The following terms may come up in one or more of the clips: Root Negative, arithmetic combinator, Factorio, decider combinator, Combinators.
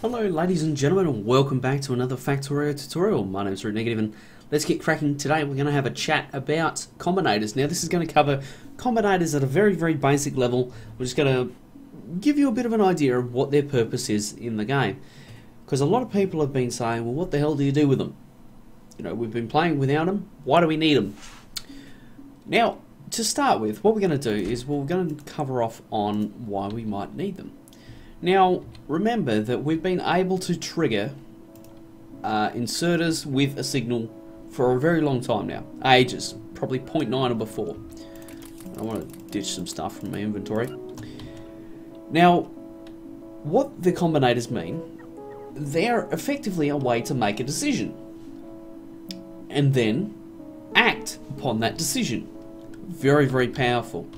Hello ladies and gentlemen, and welcome back to another Factorio tutorial. My name is Root Negative and let's get cracking. Today we're going to have a chat about combinators. Now this is going to cover combinators at a very basic level. We're just going to give you a bit of an idea of what their purpose is in the game. Because a lot of people have been saying, well, what the hell do you do with them? You know, we've been playing without them, why do we need them? Now, to start with, what we're going to do is we're going to cover off on why we might need them. Now, remember that we've been able to trigger inserters with a signal for a very long time now. Ages. Probably 0.9 or before. I want to ditch some stuff from my inventory. Now, what the combinators mean, they're effectively a way to make a decision and then act upon that decision. Very powerful.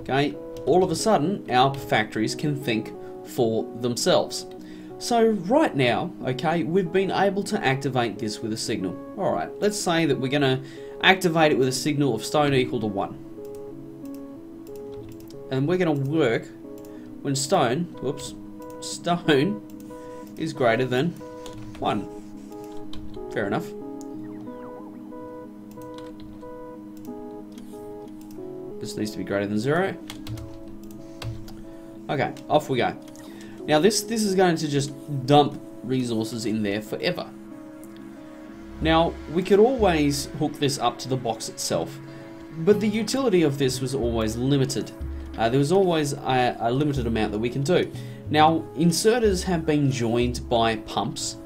Okay, all of a sudden, our factories can think for themselves. So right now, okay, we've been able to activate this with a signal. Alright, let's say that we're gonna activate it with a signal of stone equal to 1. And we're gonna work when stone is greater than 1. Fair enough. This needs to be greater than 0. Okay, off we go. Now this is going to just dump resources in there forever. Now we could always hook this up to the box itself, but the utility of this was always limited. There was always a limited amount that we can do. Now inserters have been joined by pumps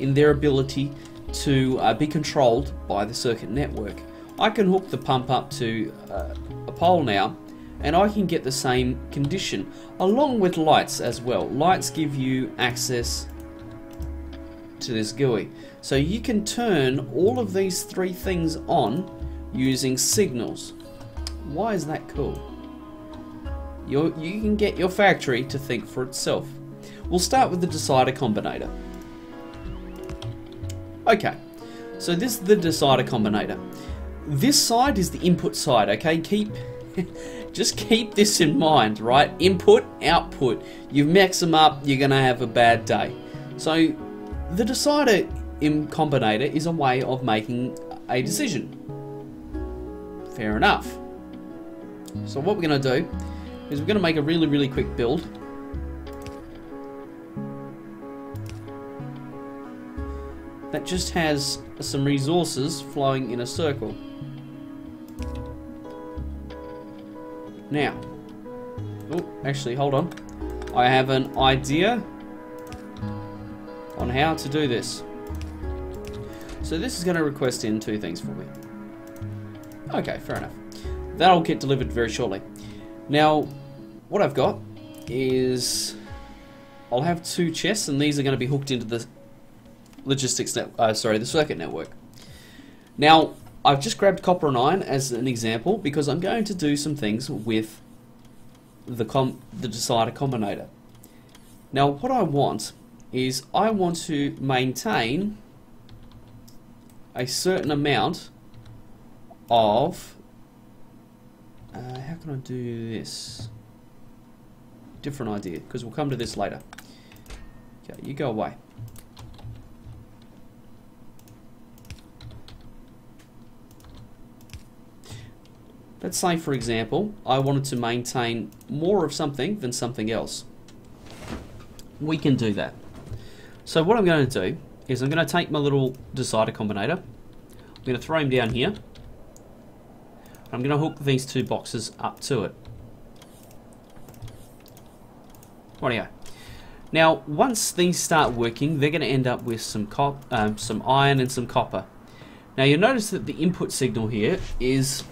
in their ability to be controlled by the circuit network. I can hook the pump up to a pole now, and I can get the same condition, along with lights as well. Lights give you access to this GUI. So you can turn all of these three things on using signals. Why is that cool? You can get your factory to think for itself. We'll start with the decider combinator. Okay, so this is the decider combinator. This side is the input side, okay? Just keep this in mind, right? Input, output. You mix them up, you're going to have a bad day. So the decider combinator is a way of making a decision. Fair enough. So what we're going to do is we're going to make a really quick build. That just has some resources flowing in a circle. Now, oh, actually, hold on. I have an idea on how to do this. So this is going to request in two things for me. Okay, fair enough. That'll get delivered very shortly. Now, what I've got is I'll have two chests, and these are going to be hooked into the circuit network. Now, I've just grabbed copper and iron as an example because I'm going to do some things with the decider combinator. Now what I want is I want to maintain a certain amount of how can I do this? Different idea, because we'll come to this later. Okay, you go away. Let's say, for example, I wanted to maintain more of something than something else. We can do that. So what I'm going to do is I'm going to take my little decider combinator. I'm going to throw him down here. I'm going to hook these two boxes up to it. Rightio. Now, once these start working, they're going to end up with some iron and some copper. Now, you'll notice that the input signal here is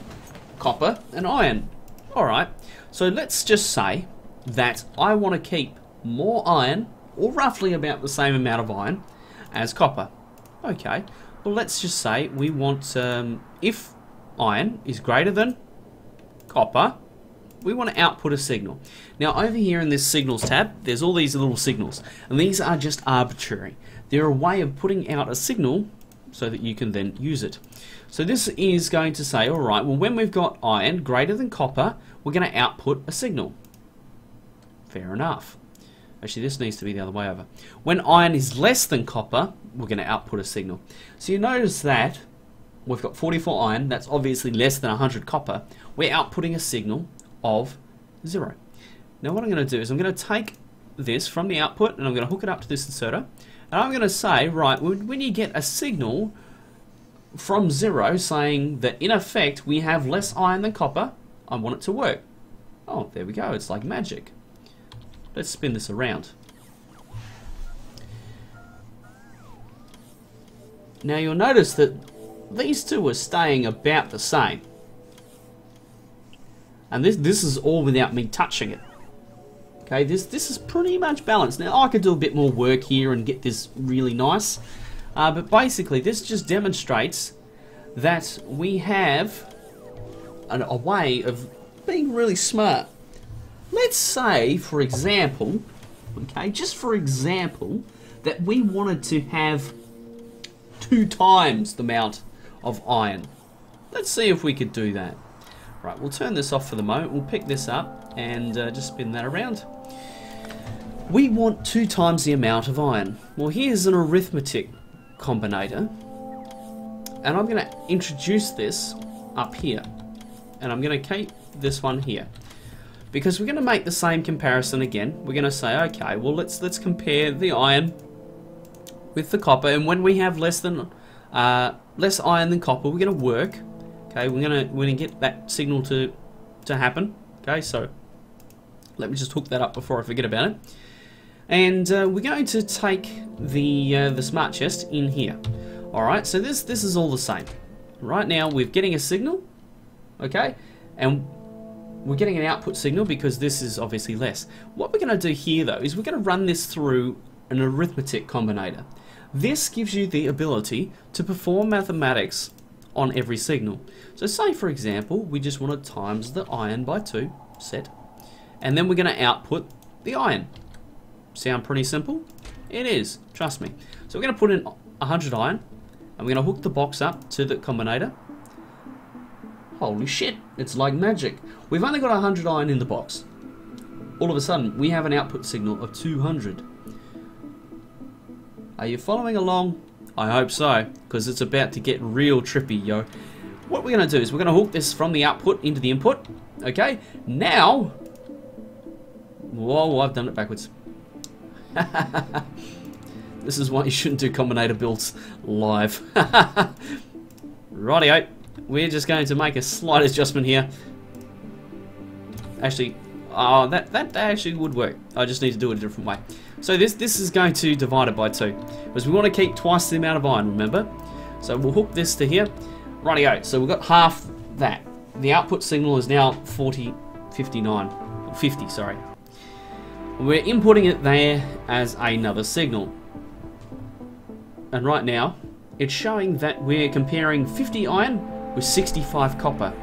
copper and iron. Alright, so let's just say that I want to keep more iron, or roughly about the same amount of iron as copper. Okay, well let's just say we want, if iron is greater than copper, we want to output a signal. Now over here in this signals tab, there's all these little signals, and these are just arbitrary. They're a way of putting out a signal so that you can then use it. So this is going to say, alright, well when we've got iron greater than copper, we're going to output a signal. Fair enough. Actually, this needs to be the other way over. When iron is less than copper, we're going to output a signal. So you notice that we've got 44 iron. That's obviously less than 100 copper. We're outputting a signal of 0. Now what I'm going to do is I'm going to take this from the output and I'm going to hook it up to this inserter. And I'm going to say, right, when you get a signal from 0 saying that in effect we have less iron than copper, I want it to work. Oh, there we go. It's like magic. Let's spin this around. Now you'll notice that these two are staying about the same. And this is all without me touching it. Okay, this is pretty much balanced. Now I could do a bit more work here and get this really nice. But basically this just demonstrates that we have a way of being really smart. Let's say, for example, okay, just for example, that we wanted to have 2 times the amount of iron. Let's see if we could do that. Right, we'll turn this off for the moment. We'll pick this up and just spin that around. We want 2 times the amount of iron. Well, here's an arithmetic combinator, and I'm going to introduce this up here, and I'm going to keep this one here, because we're going to make the same comparison again. We're going to say, okay, well let's compare the iron with the copper, and when we have less iron than copper, we're going to work. Okay, we're going to get that signal to happen. Okay, so let me just hook that up before I forget about it. And we're going to take the smart chest in here. All right, so this is all the same. Right now we're getting a signal, okay, and we're getting an output signal because this is obviously less. What we're going to do here though is we're going to run this through an arithmetic combinator. This gives you the ability to perform mathematics on every signal. So say for example we just want to times the iron by 2, set, and then we're going to output the iron. Sound pretty simple? It is, trust me. So we're going to put in 100 iron, and we're going to hook the box up to the combinator. Holy shit, it's like magic. We've only got 100 iron in the box. All of a sudden, we have an output signal of 200. Are you following along? I hope so, because it's about to get real trippy, yo. What we're going to do is we're going to hook this from the output into the input. Okay, now... Whoa, I've done it backwards. This is why you shouldn't do combinator builds live. Rightio, we're just going to make a slight adjustment here. Actually, oh, that actually would work. I just need to do it a different way. So this is going to divide it by 2, because we want to keep twice the amount of iron, remember? So we'll hook this to here. Rightio, so we've got half that. The output signal is now 50, sorry. We're inputting it there as another signal. And right now, it's showing that we're comparing 50 iron with 65 copper.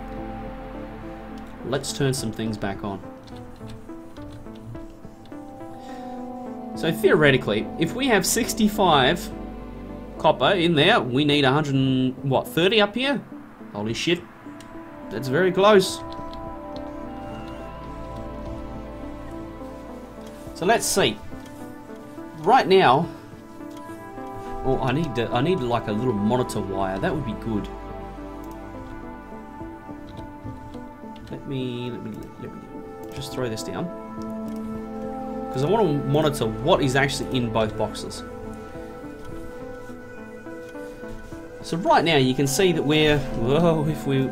Let's turn some things back on. So theoretically, if we have 65 copper in there, we need 130 up here? Holy shit, that's very close. So let's see. Right now, oh, I need like a little monitor wire. That would be good. Let me just throw this down, because I want to monitor what is actually in both boxes. So right now you can see that we're, whoa, if we're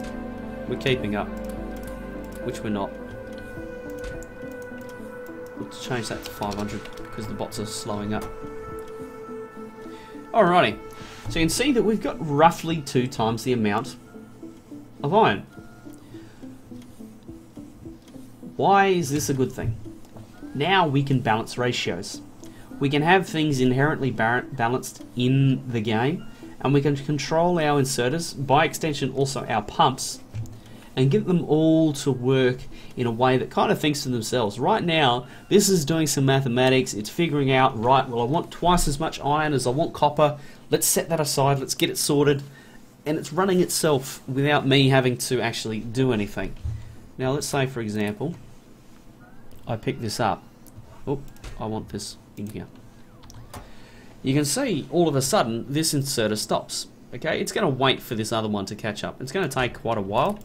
keeping up, which we're not. Let's change that to 500 because the bots are slowing up. Alrighty, so you can see that we've got roughly 2 times the amount of iron. Why is this a good thing? Now we can balance ratios. We can have things inherently balanced in the game, and we can control our inserters, by extension also our pumps, and get them all to work in a way that kind of thinks for themselves. Right now, this is doing some mathematics. It's figuring out, right, well, I want twice as much iron as I want copper. Let's set that aside. Let's get it sorted. And it's running itself without me having to actually do anything. Now, let's say, for example, I pick this up. Oh, I want this in here. You can see all of a sudden this inserter stops. Okay, it's going to wait for this other one to catch up. It's going to take quite a while.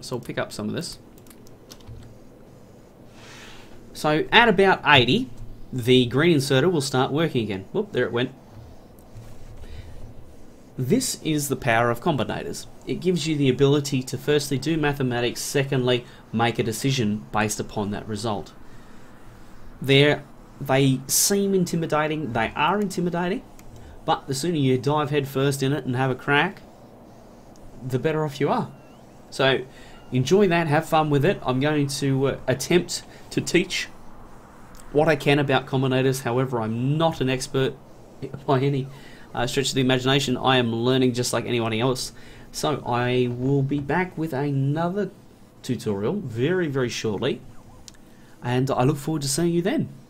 So we'll pick up some of this. So at about 80, the green inserter will start working again. Whoop, there it went. This is the power of combinators. It gives you the ability to firstly do mathematics, secondly make a decision based upon that result. They seem intimidating, they are intimidating, but the sooner you dive headfirst in it and have a crack, the better off you are. So enjoy that, have fun with it. I'm going to attempt to teach what I can about combinators, however I'm not an expert by any stretch of the imagination. I am learning just like anyone else. So I will be back with another tutorial very, very shortly, and I look forward to seeing you then.